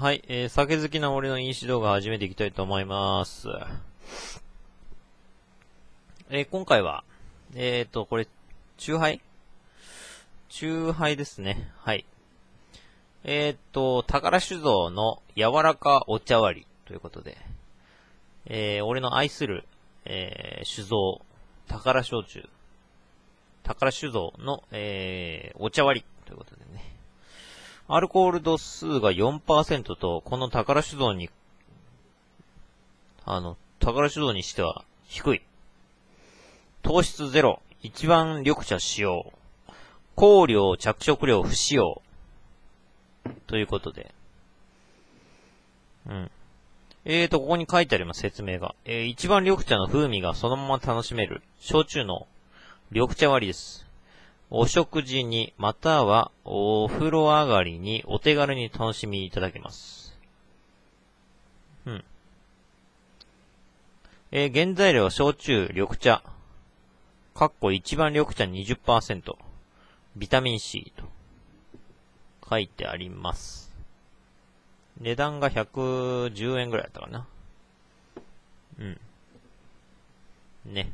はい、酒好きな俺の飲酒動画を始めていきたいと思います。今回は、これ、酎ハイですね。はい。宝酒造の柔らかお茶割りということで、俺の愛する、酒造、宝焼酎、宝酒造の、お茶割りということでね。アルコール度数が 4% と、この宝酒造に、宝酒造にしては低い。糖質ゼロ、一番緑茶使用。香料、着色料不使用。ということで。うん。ここに書いてあります、説明が。一番緑茶の風味がそのまま楽しめる、焼酎の緑茶割りです。お食事に、またはお風呂上がりにお手軽に楽しみいただけます。うん。原材料は焼酎、緑茶。かっこ一番緑茶 20%。ビタミン C と。書いてあります。値段が110円ぐらいだったかな。うん。ね。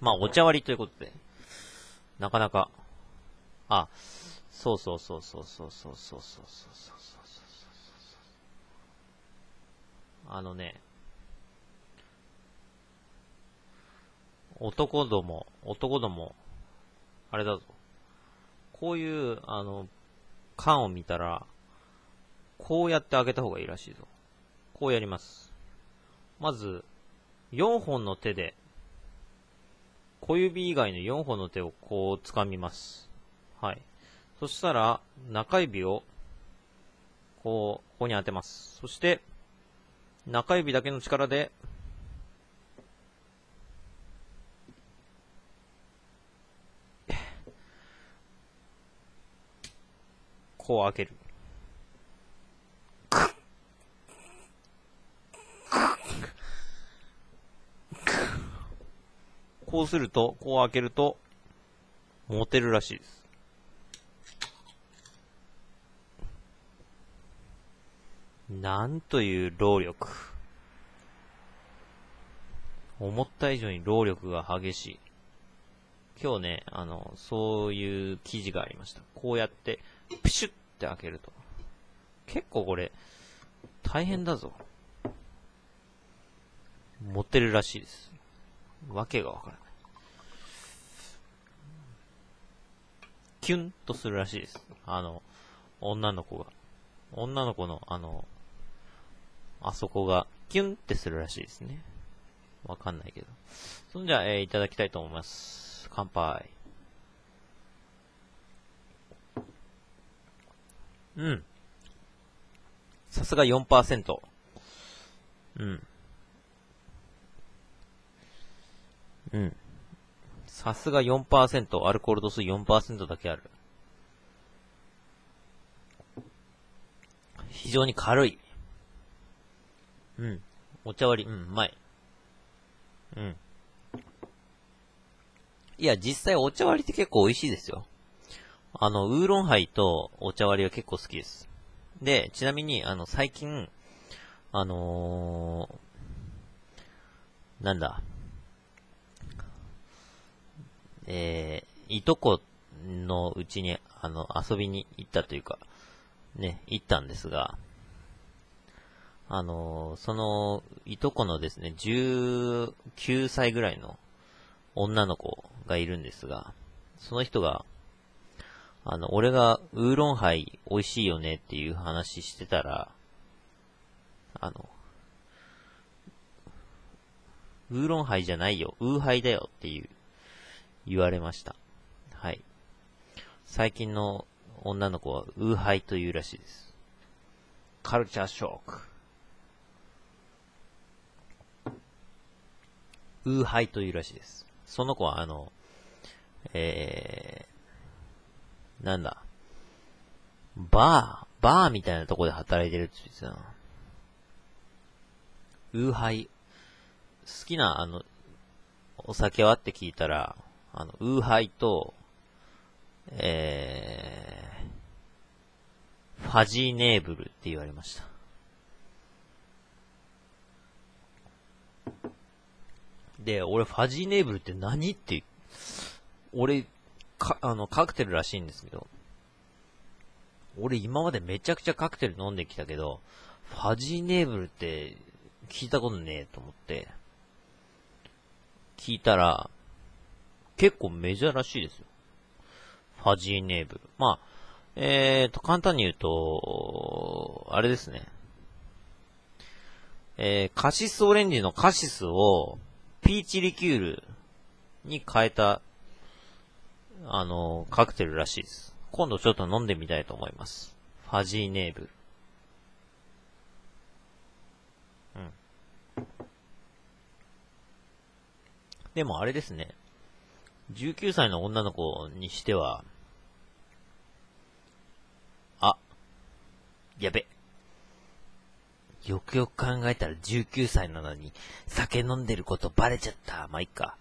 まあ、お茶割りということで。なかなか。あ、そう。男ども、あれだぞ。こういう、缶を見たら、こうやって開けた方がいいらしいぞ。こうやります。まず、4本の手で、小指以外の4本の手をこう掴みます。はい。そしたら、中指を、こう、ここに当てます。そして、中指だけの力で、こう開ける。こうすると、こう開けると、モテるらしいです。なんという労力。思った以上に労力が激しい。今日ね、そういう記事がありました。こうやって、プシュって開けると。結構これ、大変だぞ。モテるらしいです。わけがわからない。キュンとするらしいです。女の子の、あそこが、キュンってするらしいですね。わかんないけど。そんじゃ、いただきたいと思います。乾杯。うん。さすが 4%。うん。うん。さすが 4%、アルコール度数 4% だけある。非常に軽い。うん。お茶割り、うん、うまい。うん。いや、実際お茶割りって結構美味しいですよ。ウーロンハイとお茶割りは結構好きです。で、ちなみに、最近、なんだ。いとこのうちに、遊びに行ったというか、ね、行ったんですが、その、いとこのですね、19歳ぐらいの女の子がいるんですが、その人が、俺がウーロンハイ美味しいよねっていう話してたら、ウーロンハイじゃないよ、ウーハイだよっていう、言われました。はい。最近の女の子はウーハイというらしいです。カルチャーショック。ウーハイというらしいです。その子はなんだ。バーみたいなとこで働いてるって言ってたな。ウーハイ。好きな、お酒はって聞いたら、ウーハイと、ファジーネーブルって言われました。で、俺ファジーネーブルって何って、俺、カクテルらしいんですけど、俺今までめちゃくちゃカクテル飲んできたけど、ファジーネーブルって聞いたことねえと思って、聞いたら、結構メジャーらしいですよ。ファジーネーブル。まあ、簡単に言うと、あれですね。カシスオレンジのカシスをピーチリキュールに変えた、カクテルらしいです。今度ちょっと飲んでみたいと思います。ファジーネーブル。うん。でもあれですね。19歳の女の子にしては、あ、やべ。よくよく考えたら19歳なのに酒飲んでることバレちゃった。まあいっか。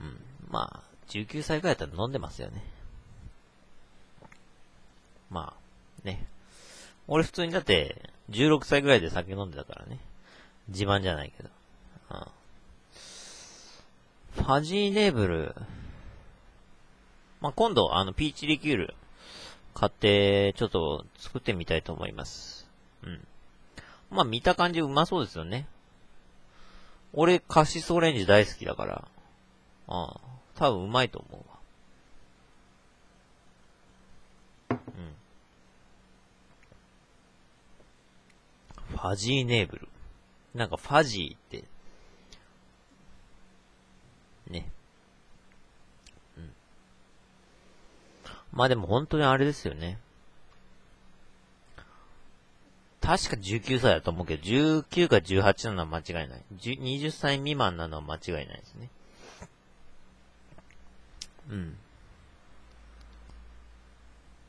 うん。まあ、19歳ぐらいだったら飲んでますよね。まあ、ね。俺普通にだって16歳ぐらいで酒飲んでたからね。自慢じゃないけど。うん。ファジーネーブル。まあ、今度、ピーチリキュール買って、ちょっと作ってみたいと思います。うん。まあ、見た感じうまそうですよね。俺、カシスオレンジ大好きだから。ああ、多分うまいと思うわ。うん。ファジーネーブル。なんかファジーって、ね。うん。まあでも本当にあれですよね。確か19歳だと思うけど、19か18なのは間違いない。20歳未満なのは間違いないですね。うん。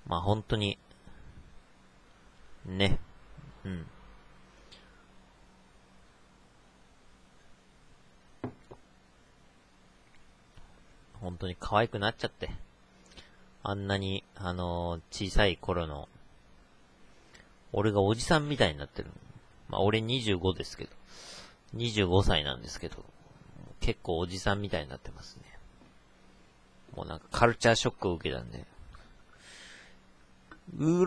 まあ本当に、ね。うん。本当に可愛くなっちゃって。あんなに、小さい頃の、俺がおじさんみたいになってる。まあ、俺25ですけど。25歳なんですけど。結構おじさんみたいになってますね。もうなんかカルチャーショックを受けたんで。ウー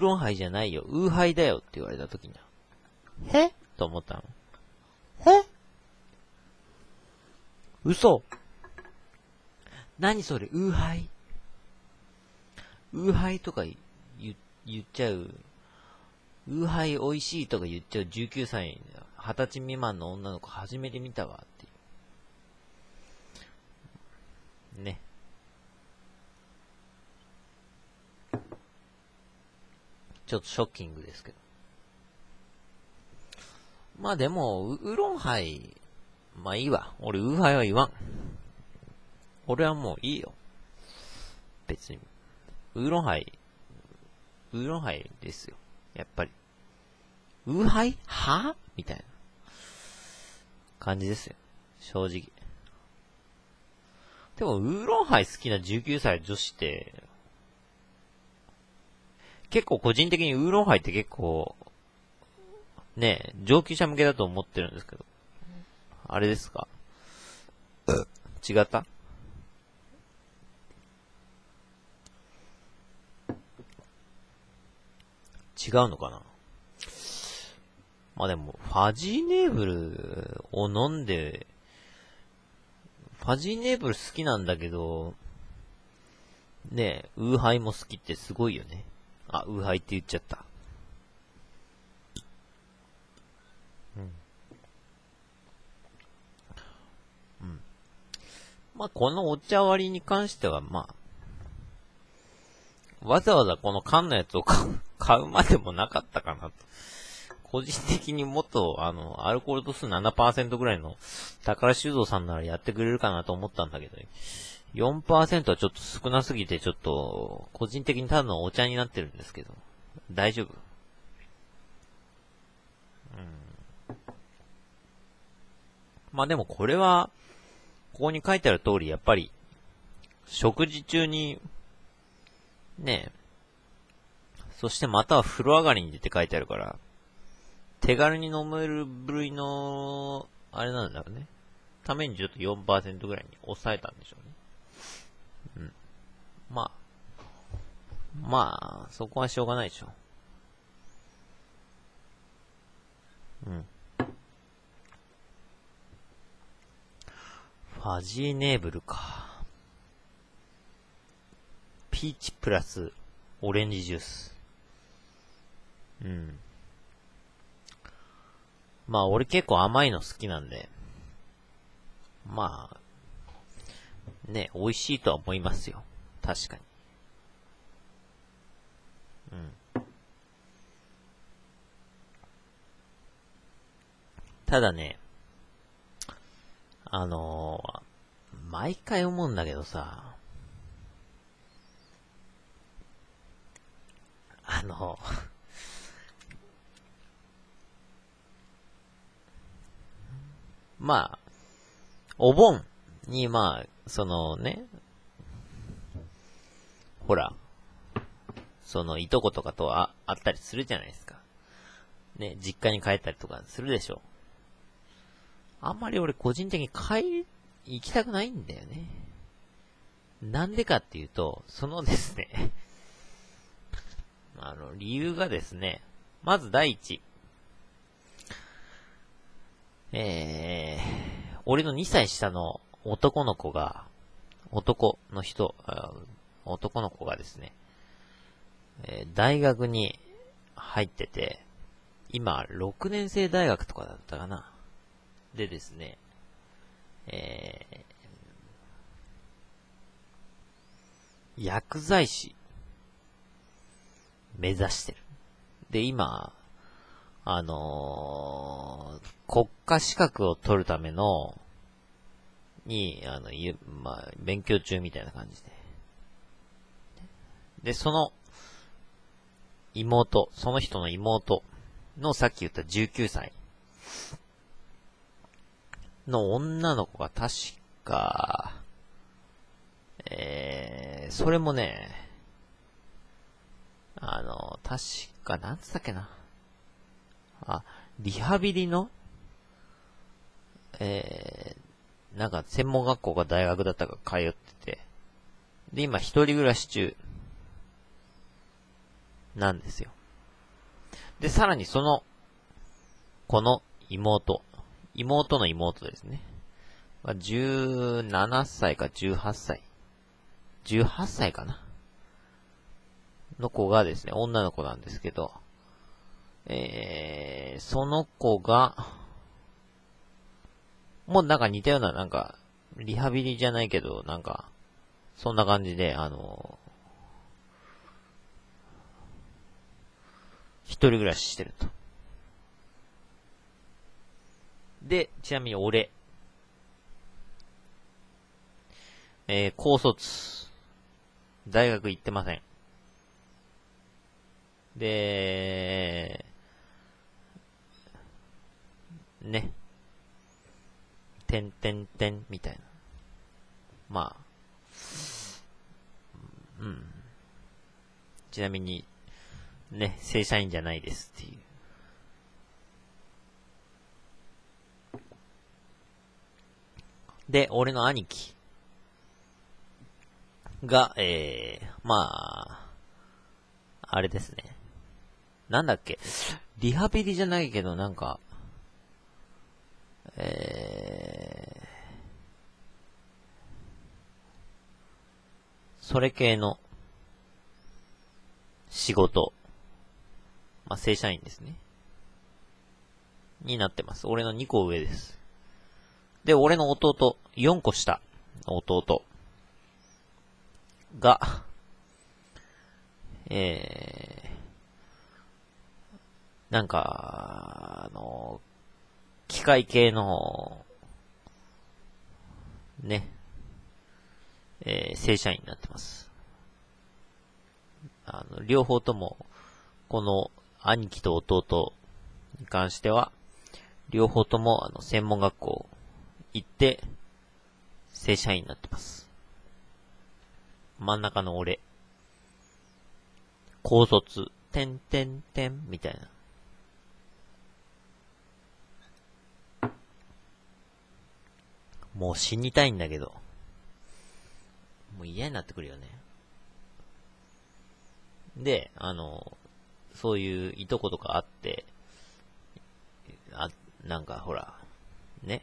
ロンハイじゃないよ。ウーハイだよって言われた時には。え？と思ったの。え？嘘！何それ、ウーハイ？ウーハイとか言っちゃう。ウーハイ美味しいとか言っちゃう19歳、20歳未満の女の子初めて見たわっていう。ね。ちょっとショッキングですけど。まあでも、ウーロンハイ、まあいいわ。俺ウーハイは言わん。俺はもういいよ。別に。ウーロンハイですよ。やっぱり。ウーハイ？は？みたいな感じですよ。正直。でも、ウーロンハイ好きな19歳女子って、結構個人的にウーロンハイって結構、ね、上級者向けだと思ってるんですけど。あれですか？違った？違うのかな。まあでも、ファジーネーブルを飲んで、ファジーネーブル好きなんだけど、ねえ、ウーハイも好きってすごいよね。あ、ウーハイって言っちゃった。うん。うん。まあこのお茶割りに関しては、まあ、わざわざこの缶のやつを買うまでもなかったかなと。個人的にもっと、アルコール度数 7% ぐらいの宝酒造さんならやってくれるかなと思ったんだけど、4% はちょっと少なすぎて、ちょっと、個人的にただのお茶になってるんですけど、大丈夫？うん。まあでもこれは、ここに書いてある通り、やっぱり、食事中に、ねえ、そしてまたは風呂上がりに出て書いてあるから、手軽に飲める部類の、あれなんだろうね。ためにちょっと 4% ぐらいに抑えたんでしょうね。うん。まあ、そこはしょうがないでしょ。うん。ファジーネーブルか。ピーチプラスオレンジジュース。うん。まあ俺結構甘いの好きなんで。まあ、ね、美味しいとは思いますよ。確かに。うん。ただね、毎回思うんだけどさ、まあ、お盆に、まあ、そのね、ほら、その、いとことかと会ったりするじゃないですか。ね、実家に帰ったりとかするでしょ。あんまり俺個人的に行きたくないんだよね。なんでかっていうと、そのですね、理由がですね、まず第一。俺の2歳下の男の子がですね、大学に入ってて、今、6年生大学とかだったかな。でですね、薬剤師目指してる。で、今、国家資格を取るための、勉強中みたいな感じで。で、その人の妹のさっき言った19歳。の女の子が確か、それもね、確か、なんつったっけな。リハビリの、なんか専門学校か大学だったか通ってて、で、今一人暮らし中、なんですよ。で、さらにこの妹の妹ですね。17歳か18歳。18歳かなの子がですね、女の子なんですけど、その子が、もうなんか似たような、なんか、リハビリじゃないけど、なんか、そんな感じで、一人暮らししてると。で、ちなみに俺、高卒、大学行ってません。で、ね、みたいな。まあ、うん。ちなみに、ね、正社員じゃないですっていう。で、俺の兄貴が、まあ、あれですね。なんだっけ、リハビリじゃないけど、なんか、それ系の仕事、まあ、正社員ですね。になってます。俺の2個上です。で、俺の弟、4個下の弟が、なんか、機械系の、ね、正社員になってます。両方とも、この兄貴と弟に関しては、両方とも、専門学校、行って、正社員になってます。真ん中の俺、高卒、てんてんてんみたいな。もう死にたいんだけど。もう嫌になってくるよね。で、そういういとことかあって、なんかほら、ね。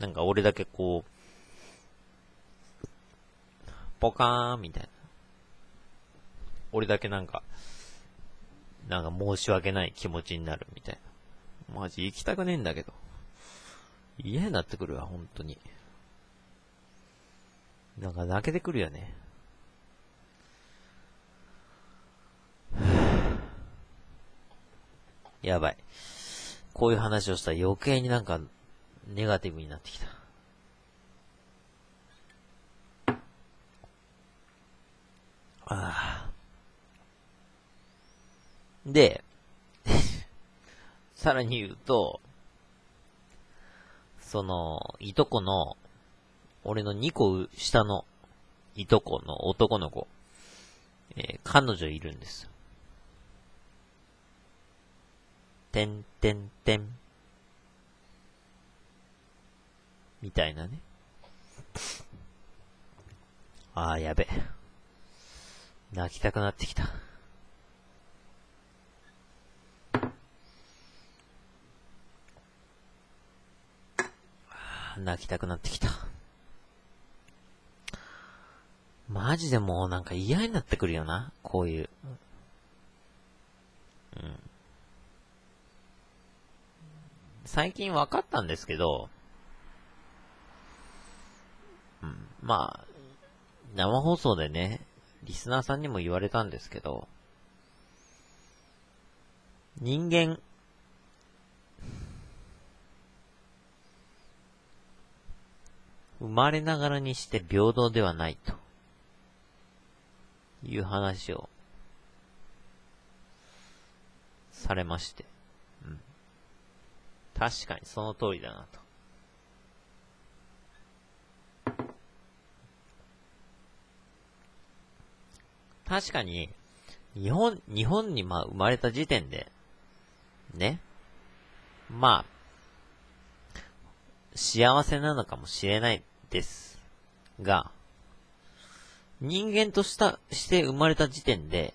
なんか俺だけこう、ポカーンみたいな。俺だけなんか申し訳ない気持ちになるみたいな。マジ行きたくねえんだけど。嫌になってくるわ、本当に。なんか泣けてくるよね。やばい。こういう話をしたら余計になんかネガティブになってきた。ああ。で、さらに言うと、その、いとこの、俺の2個下のいとこの男の子、彼女いるんですよ。てんてんてん。みたいなね。ああ、やべ。泣きたくなってきた。泣きたくなってきた。マジでもうなんか嫌になってくるよな、こういう。うん。最近分かったんですけど、うん、まあ、生放送でね、リスナーさんにも言われたんですけど、人間、生まれながらにして平等ではないという話をされまして、うん、確かにその通りだなと。確かに日本にまあ生まれた時点でね、まあ幸せなのかもしれないですが、人間として生まれた時点で、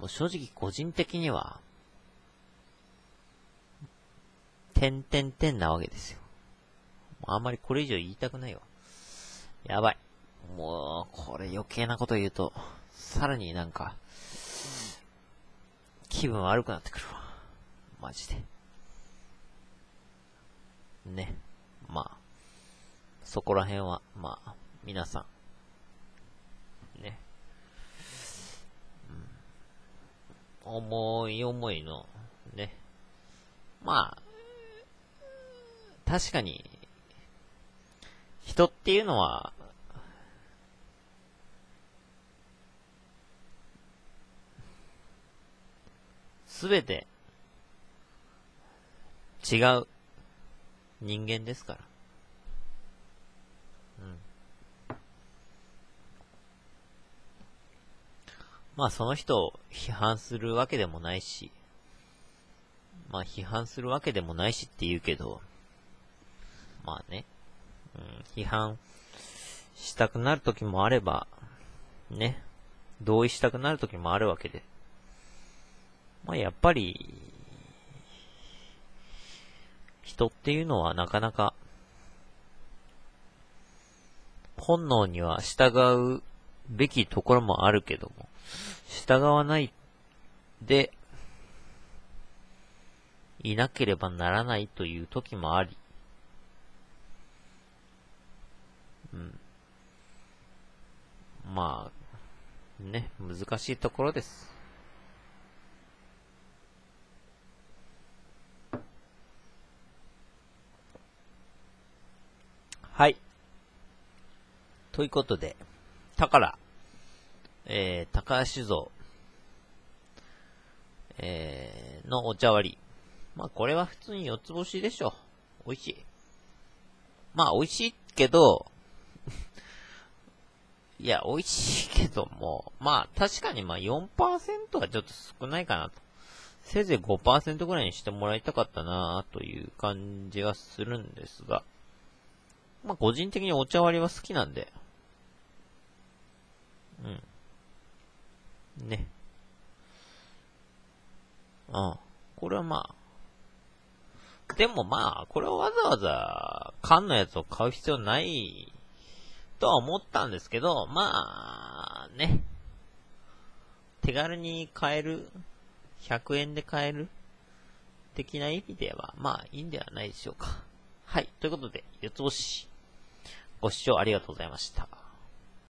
もう正直個人的には点々点なわけですよ。あんまりこれ以上言いたくないわ。やばい。もうこれ余計なこと言うとさらになんか気分悪くなってくるわ。マジで。ね。まあそこら辺はまあ皆さんね、うん、思いのね、まあ確かに人っていうのはすべて違う人間ですから。うん。まあその人を批判するわけでもないし、まあ批判するわけでもないしって言うけど、まあね、うん、批判したくなる時もあれば、ね、同意したくなる時もあるわけで。まあやっぱり、人っていうのはなかなか、本能には従うべきところもあるけども、従わないで、いなければならないという時もあり、うん。まあ、ね、難しいところです。はい。ということで、高橋酒造、のお茶割り。まあ、これは普通に四つ星でしょ。美味しい。まあ、美味しいけど、いや、美味しいけども、まあ、確かにまあ 4% はちょっと少ないかなと。せいぜい 5% ぐらいにしてもらいたかったなという感じはするんですが。まあ、個人的にお茶割りは好きなんで。うん。ね。うん。これはまあ。でもまあ、これをわざわざ缶のやつを買う必要ないとは思ったんですけど、まあね、手軽に買える、100円で買える的な意味ではまあいいんではないでしょうか。はい、ということで、4つ星ご視聴ありがとうございました。